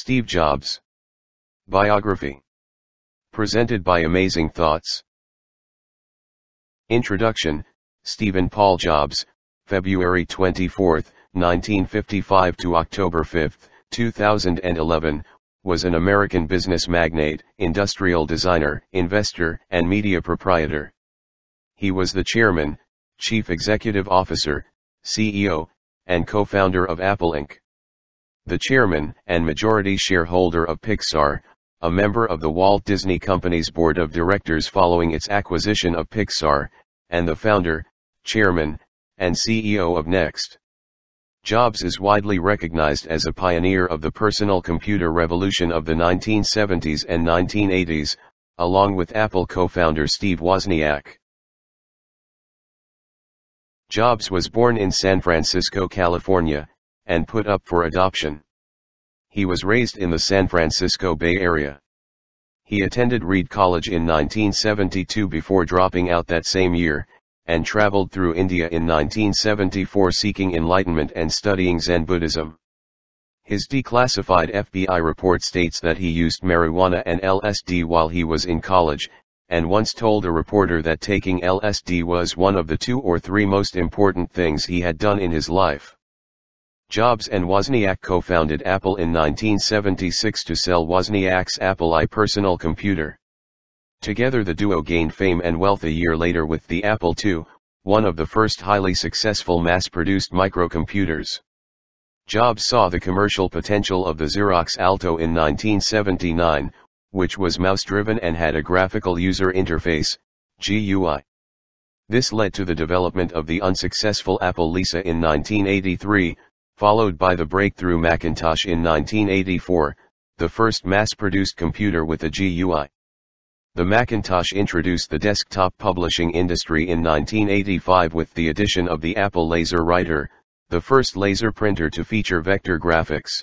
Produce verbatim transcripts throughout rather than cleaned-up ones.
Steve Jobs Biography. Presented by Amazing Thoughts. Introduction, Stephen Paul Jobs, February twenty-fourth, nineteen fifty-five to October fifth, two thousand eleven, was an American business magnate, industrial designer, investor, and media proprietor. He was the chairman, chief executive officer, C E O, and co-founder of Apple Incorporated. The chairman and majority shareholder of Pixar, a member of the Walt Disney Company's board of directors following its acquisition of Pixar, and the founder, chairman, and C E O of Next. Jobs is widely recognized as a pioneer of the personal computer revolution of the nineteen seventies and nineteen eighties, along with Apple co-founder Steve Wozniak. Jobs was born in San Francisco, California, and put up for adoption. He was raised in the San Francisco Bay Area. He attended Reed College in nineteen seventy-two before dropping out that same year, and traveled through India in nineteen seventy-four seeking enlightenment and studying Zen Buddhism. His declassified F B I report states that he used marijuana and L S D while he was in college, and once told a reporter that taking L S D was one of the two or three most important things he had done in his life. Jobs and Wozniak co-founded Apple in nineteen seventy-six to sell Wozniak's Apple I personal computer. Together the duo gained fame and wealth a year later with the Apple two, one of the first highly successful mass-produced microcomputers. Jobs saw the commercial potential of the Xerox Alto in nineteen seventy-nine, which was mouse-driven and had a graphical user interface, G U I. This led to the development of the unsuccessful Apple Lisa in nineteen eighty-three, followed by the breakthrough Macintosh in nineteen eighty-four, the first mass-produced computer with a G U I. The Macintosh introduced the desktop publishing industry in nineteen eighty-five with the addition of the Apple LaserWriter, the first laser printer to feature vector graphics.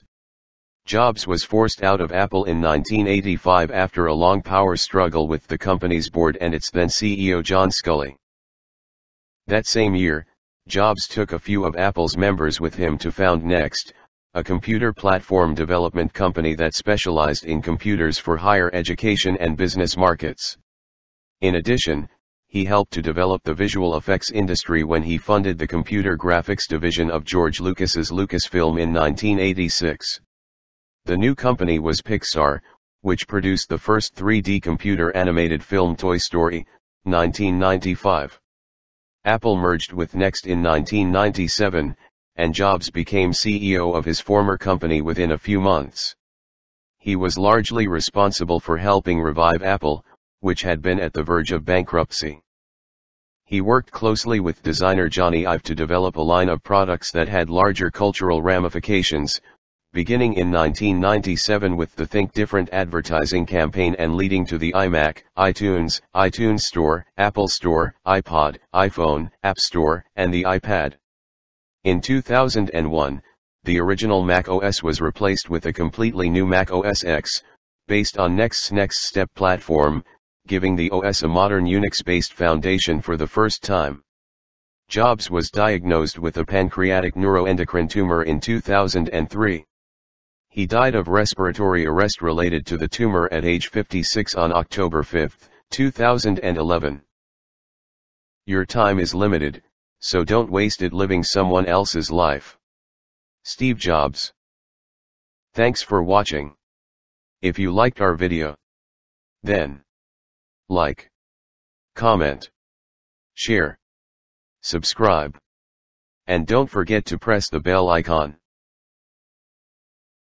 Jobs was forced out of Apple in nineteen eighty-five after a long power struggle with the company's board and its then C E O John Sculley. That same year, Jobs took a few of Apple's members with him to found Next, a computer platform development company that specialized in computers for higher education and business markets. In addition, he helped to develop the visual effects industry when he funded the computer graphics division of George Lucas's Lucasfilm in nineteen eighty-six. The new company was Pixar, which produced the first three D computer animated film Toy Story, nineteen ninety-five. Apple merged with Next in nineteen ninety-seven, and Jobs became C E O of his former company within a few months. He was largely responsible for helping revive Apple, which had been at the verge of bankruptcy. He worked closely with designer Jony Ive to develop a line of products that had larger cultural ramifications, beginning in nineteen ninety-seven with the Think Different advertising campaign and leading to the iMac, iTunes, iTunes Store, Apple Store, iPod, iPhone, App Store, and the iPad. In two thousand one, the original Mac O S was replaced with a completely new Mac O S X, based on Next's NextStep platform, giving the O S a modern Unix-based foundation for the first time. Jobs was diagnosed with a pancreatic neuroendocrine tumor in two thousand three. He died of respiratory arrest related to the tumor at age fifty-six on October fifth, two thousand eleven. Your time is limited, so don't waste it living someone else's life. Steve Jobs. Thanks for watching. If you liked our video, then like, comment, share, subscribe, and don't forget to press the bell icon.